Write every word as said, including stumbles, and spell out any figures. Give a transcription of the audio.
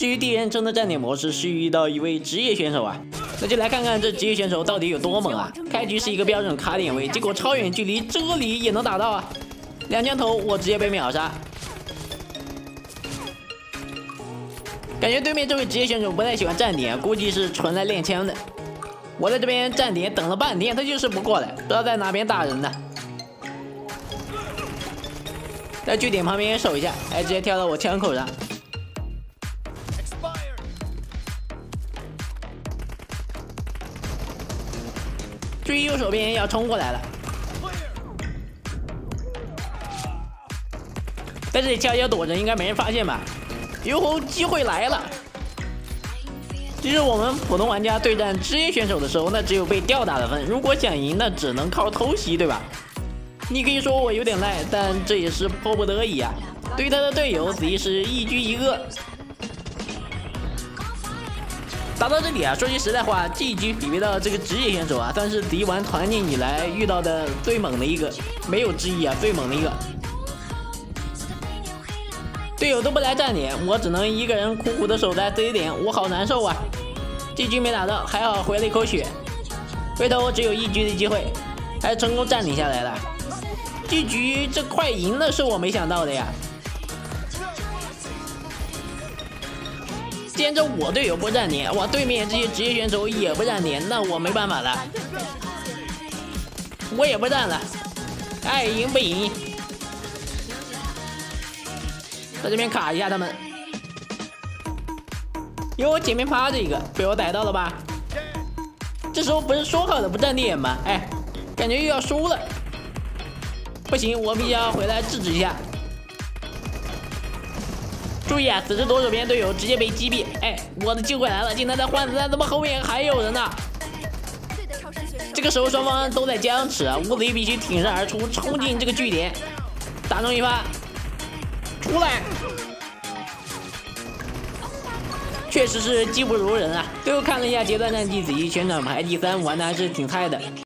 至于第一人称的战略模式是遇到一位职业选手啊，那就来看看这职业选手到底有多猛啊！开局是一个标准卡点位，结果超远距离这里也能打到啊！两枪头我直接被秒杀，感觉对面这位职业选手不太喜欢站点，估计是纯来练枪的。我在这边站点等了半天，他就是不过来，不知道在哪边打人呢。 在据点旁边守一下，哎，直接跳到我枪口上。注意右手边要冲过来了，在这里悄悄躲着，应该没人发现吧？哟吼，机会来了！这是我们普通玩家对战职业选手的时候，那只有被吊打的分。如果想赢，那只能靠偷袭，对吧？ 你可以说我有点赖，但这也是迫不得已啊。对他的队友子怡是一狙一个，打到这里啊，说句实在话，这一局比不到这个职业选手啊，但是子怡玩团建以来遇到的最猛的一个，没有之一啊，最猛的一个。队友都不来站点，我只能一个人苦苦的守在 C 点，我好难受啊。这局没打到，还好回了一口血，回头我只有一狙的机会，还成功占领下来了。 这局这快赢了是我没想到的呀！既然这我队友不站点，我对面这些职业选手也不站点，那我没办法了，我也不站了，爱赢不赢，在这边卡一下他们。哟，前面趴着一个，被我逮到了吧？这时候不是说好的不站点吗？哎，感觉又要输了。 不行，我必须要回来制止一下。注意啊，此时左手边队友直接被击毙。哎，我的机会来了，竟然在换子弹，怎么后面还有人呢？这个时候双方都在僵持啊，伍子胥必须挺身而出，冲进这个据点，打中一发，出来，确实是技不如人啊。最后看了一下结算战绩，子怡全场排第三，玩的还是挺菜的。